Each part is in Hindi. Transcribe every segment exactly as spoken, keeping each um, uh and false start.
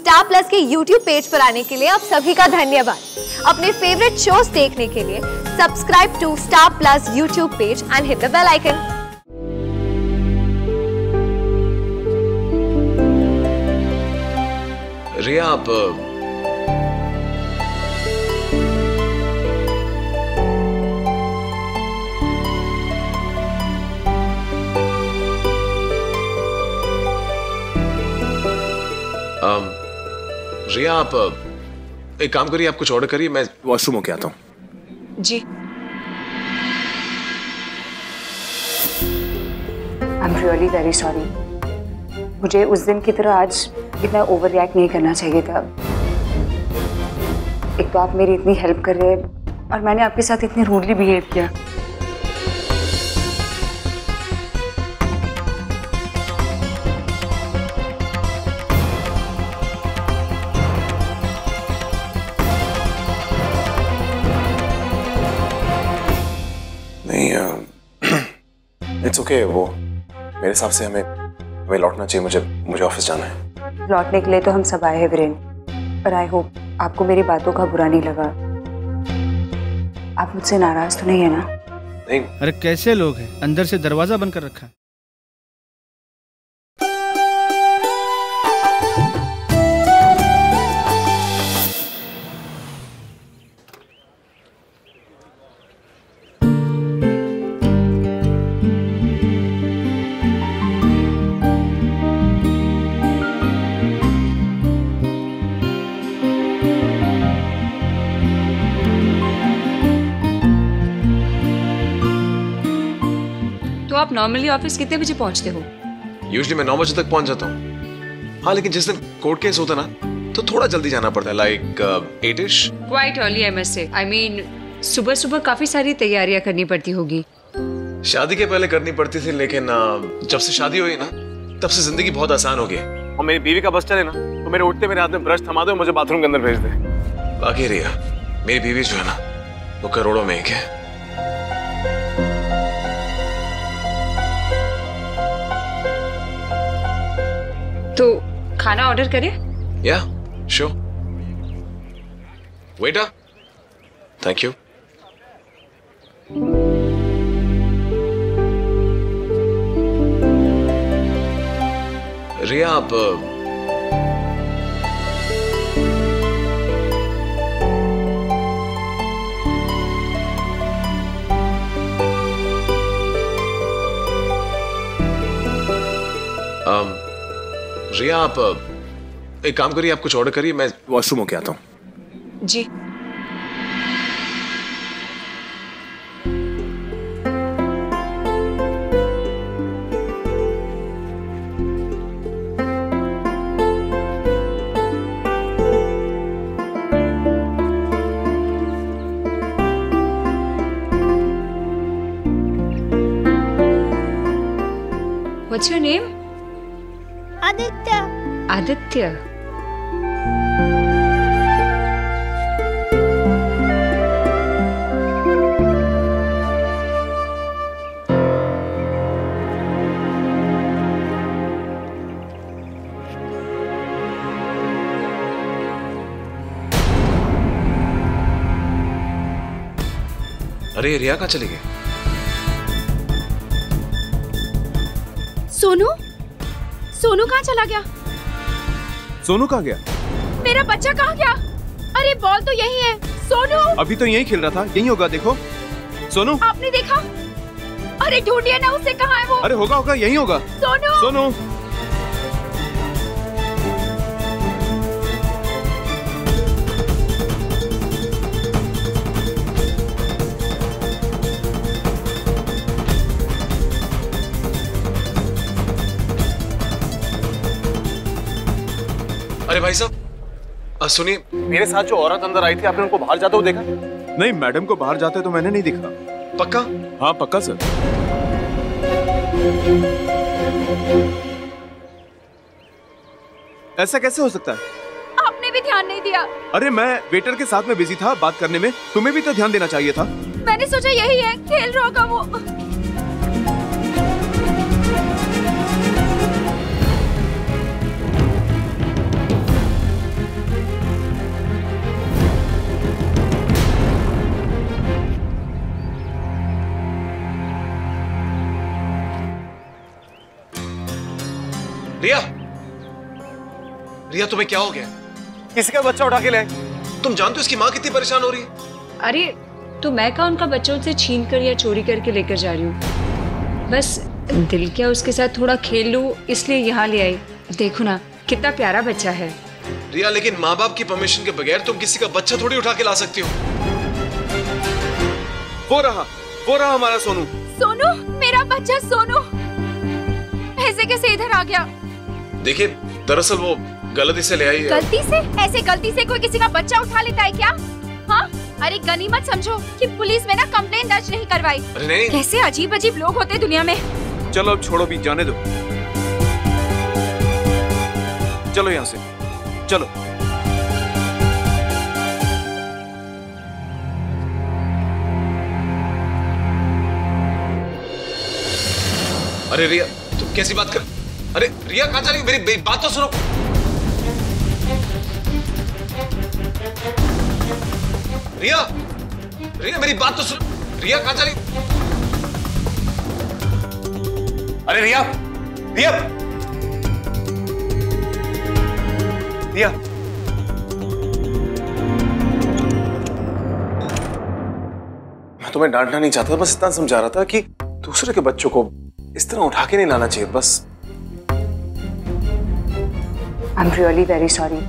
स्टार प्लस के यूट्यूब पेज पर आने के लिए आप सभी का धन्यवाद। अपने फेवरेट शोज देखने के लिए subscribe to star plus YouTube page and hit the bell icon. Riya, आप रिया आप एक काम करिए, आप कुछ ऑर्डर करिए, मैं वॉशरूम होके आता हूँ। जी। I'm really very sorry. मुझे उस दिन की तरह आज इतना ओवर रिएक्ट नहीं करना चाहिए था। एक तो आप मेरी इतनी हेल्प कर रहे हैं और मैंने आपके साथ इतने रूडली बिहेव किया। नहीं, इट्स ओके। वो मेरे हिसाब से हमें हमें लौटना चाहिए। मुझे मुझे ऑफिस जाना है। लौटने के लिए तो हम सब आए हैं वीरेंद्र, पर आई होप आपको मेरी बातों का बुरा नहीं लगा। आप मुझसे नाराज तो नहीं है ना? नहीं। अरे कैसे लोग हैं, अंदर से दरवाजा बंद कर रखा है। आप नॉर्मली ऑफिस कितने बजे पहुंचते हो? यूजुअली मैं नौ बजे तक पहुंच जाता हूँ। हाँ, लेकिन जिस दिन कोर्ट केस होता ना तो थोड़ा जल्दी जाना पड़ता है, like eightish. Quite early I must say. I mean सुबह सुबह काफी सारी तैयारियां करनी पड़ती होगी। शादी के पहले करनी पड़ती थी, लेकिन जब से शादी हुई ना तब से जिंदगी बहुत आसान हो गई। और मेरी बीवी का बस चले ना तो मेरे उठते मेरे हाथ में ब्रश थमा दो, मुझे बाथरूम के अंदर भेज दे। बाकी रिया, मेरी बीवी जो है ना वो करोड़ों में एक है। तो खाना ऑर्डर करें? या, sure. Waiter, thank you. Riya, आप um, रिया आप एक काम करिए, आप कुछ ऑर्डर करिए, मैं वॉशरूम होके आता हूँ। जी। What's your name? Aditya. Aditya, अरे रिया कहाँ चली गई? सोनू सोनू कहाँ चला गया? सोनू कहाँ गया? मेरा बच्चा कहाँ गया? अरे बॉल तो यही है। सोनू अभी तो यही खेल रहा था, यही होगा। देखो सोनू, आपने देखा? अरे ढूंढिए ना उसे, कहाँ है वो? अरे होगा होगा, यही होगा। सोनू सोनू अरे भाई साहब सुनिए, मेरे साथ जो औरत अंदर आई थी आपने उनको बाहर जाते हुए देखा? नहीं, मैडम को बाहर जाते तो मैंने नहीं देखा। पक्का? हाँ पक्का सर। ऐसा कैसे हो सकता है? आपने भी ध्यान नहीं दिया। अरे मैं वेटर के साथ में बिजी था बात करने में, तुम्हें भी तो ध्यान देना चाहिए था। मैंने सोचा यही है, खेल रहा होगा वो। रिया तुम्हें क्या हो गया? किसी का बच्चा उठा के लाए। तुम जानते हो इसकी माँ कितनी परेशान हो रही है। अरे तो मैं क्या उनका बच्चा उनसे छीन कर या चोरी करके लेकर जा रही हूँ? बस दिल क्या उसके साथ थोड़ा खेल लूं इसलिए यहाँ ले आई। देखो ना कितना प्यारा बच्चा है। रिया लेकिन माँ बाप की परमिशन के बगैर तुम किसी का बच्चा थोड़ी उठा के ला सकती हो। वो रहा वो रहा हमारा सोनू। सोनू मेरा बच्चा सोनू ऐसे कैसे इधर आ गया? देखिए दरअसल वो गलती से ले आई है। गलती से? ऐसे गलती से कोई किसी का बच्चा उठा लेता है क्या? हाँ अरे गनीमत समझो कि पुलिस में ना कंप्लेन दर्ज नहीं करवाई। अरे नहीं। कैसे अजीब अजीब लोग होते दुनिया में। चलो अब छोड़ो भी जाने दो। चलो यहाँ से चलो। अरे रिया तुम कैसी बात कर? अरे रिया कहाँ जा रही? मेरी बात तो सुनो। रिया रिया मेरी बात तो सुनो। रिया कहाँ जा रही? अरे रिया रिया रिया मैं तुम्हें डांटना नहीं चाहता, बस इतना समझा रहा था कि दूसरे के बच्चों को इस तरह उठा के नहीं लाना चाहिए बस। I'm really very sorry.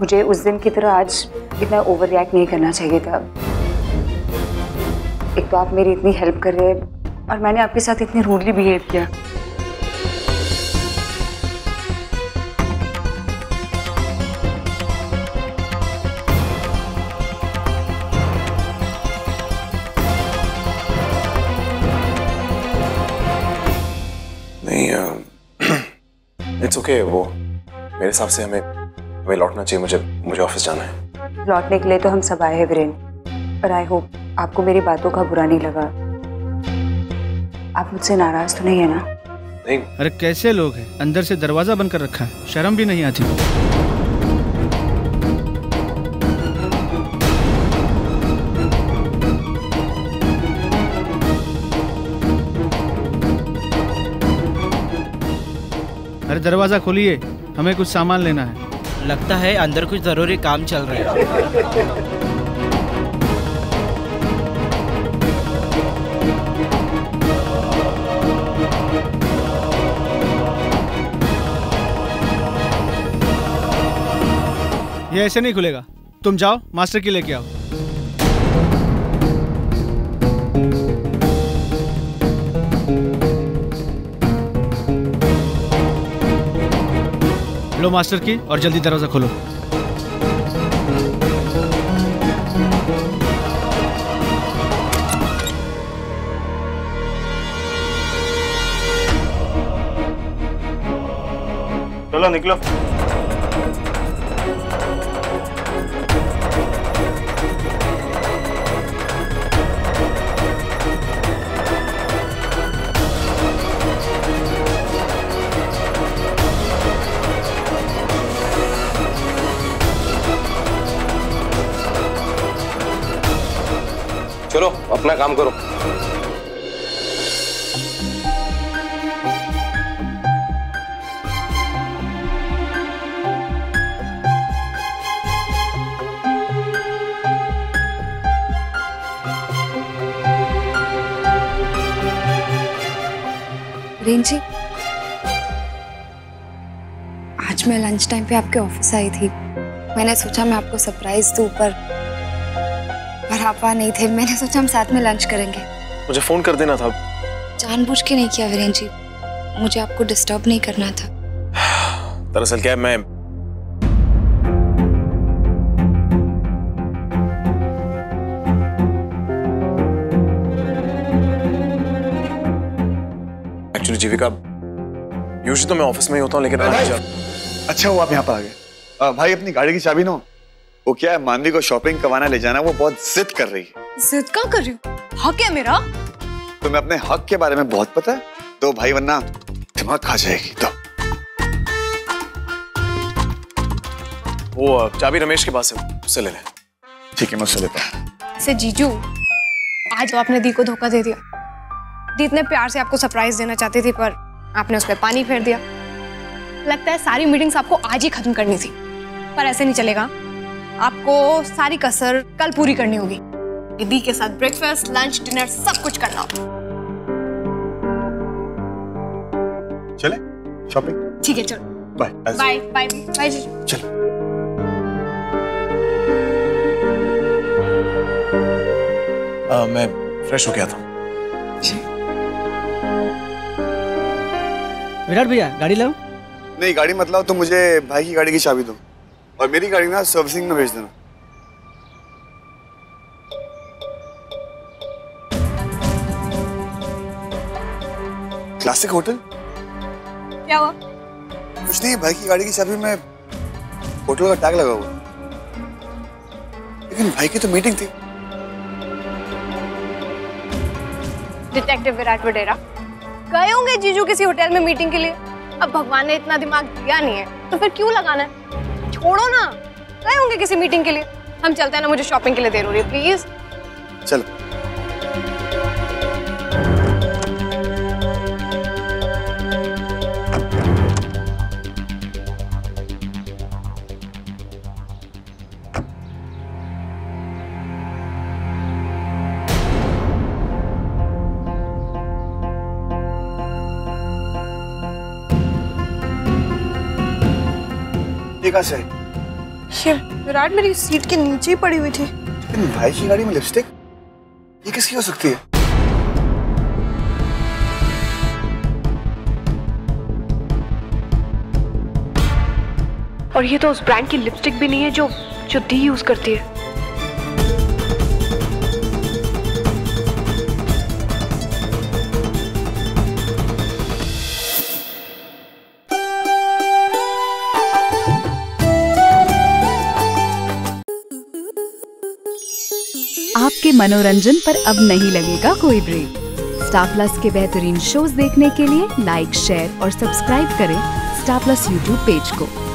मुझे उस दिन की तरह आज इतना ओवर रिएक्ट नहीं करना चाहिए था। एक तो आप मेरी इतनी हेल्प कर रहे हैं और मैंने आपके साथ इतने रूडली बिहेव किया। नहीं, it's okay वो मेरे हिसाब से हमें हमें लौटना चाहिए। मुझे मुझे ऑफिस जाना है। लौटने के लिए तो हम सब आए हैं वीरेंद्र, पर आई होप आपको मेरी बातों का बुरा नहीं लगा। आप मुझसे नाराज तो नहीं है ना? नहीं। अरे कैसे लोग हैं, अंदर से दरवाजा बंद कर रखा है, शर्म भी नहीं आती। अरे दरवाजा खोलिए, हमें कुछ सामान लेना है। लगता है अंदर कुछ जरूरी काम चल रहा है। ये ऐसे नहीं खुलेगा, तुम जाओ मास्टर की लेके आओ। लो मास्टर की और जल्दी दरवाजा खोलो। चलो निकलो। चलो अपना काम करो। रेंजी आज मैं लंच टाइम पे आपके ऑफिस आई थी, मैंने सोचा मैं आपको सरप्राइज दूं पर पापा नहीं थे। मैंने सोचा हम साथ में लंच करेंगे। मुझे फोन कर देना था। जानबूझ के नहीं किया वीरेंद्र जी, मुझे आपको डिस्टर्ब नहीं करना था। दरअसल क्या मैं एक्चुअली जीविका यूजुअली तो मैं ऑफिस में ही होता हूँ लेकिन अच्छा हुआ आप यहाँ पर आ गए। भाई अपनी गाड़ी की चाबी ना, वो क्या है मानवी को शॉपिंग करवाना ले जाना, वो बहुत जिद कर रही है। जिद क्यों कर रही हूँ? हक है मेरा। तुम्हें अपने हक के बारे में बहुत पता है, तो भाई वरना दिमाग खा जाएगी। तो वो चाबी रमेश के पास है, उसे ले ले। ठीक है मैं उसे लेता हूँ। से जीजू आज आपने दी को धोखा दे दिया। दी इतने प्यार से आपको सरप्राइज देना चाहती थी पर आपने उसमें पानी फेर दिया। लगता है सारी मीटिंग्स आपको आज ही खत्म करनी थी, पर ऐसे नहीं चलेगा। आपको सारी कसर कल पूरी करनी होगी। दीदी के साथ ब्रेकफास्ट, लंच, डिनर सब कुछ करना होगा। चले शॉपिंग? ठीक है, चलो। Bye bye bye bye. चलो। आ, मैं फ्रेश हो गया था। विराट भैया गाड़ी लाओ। नहीं, गाड़ी मत लाओ, तुम मुझे भाई की गाड़ी की चाबी दो और मेरी गाड़ी ना सर्विसिंग में भेज देना। Classic hotel? क्या हुआ? कुछ नहीं, भाई की गाड़ी की चाबी में होटल का टैग लगा हुआ, लेकिन भाई की तो मीटिंग थी। डिटेक्टिव विराट वडेरा गए होंगे जीजू किसी होटल में मीटिंग के लिए। अब भगवान ने इतना दिमाग दिया नहीं है तो फिर क्यों लगाना है, छोड़ो ना। गए होंगे किसी मीटिंग के लिए। हम चलते हैं ना, मुझे शॉपिंग के लिए देर हो रही है, प्लीज। चलो। ये विराट मेरी सीट के नीचे ही पड़ी हुई थी। लेकिन भाई की गाड़ी में लिपस्टिक, ये किसकी हो सकती है? और ये तो उस ब्रांड की लिपस्टिक भी नहीं है जो जो दी यूज करती है। आपके मनोरंजन पर अब नहीं लगेगा कोई ब्रेक। स्टार प्लस के बेहतरीन शोज देखने के लिए लाइक, शेयर और सब्सक्राइब करें स्टार प्लस यूट्यूब पेज को।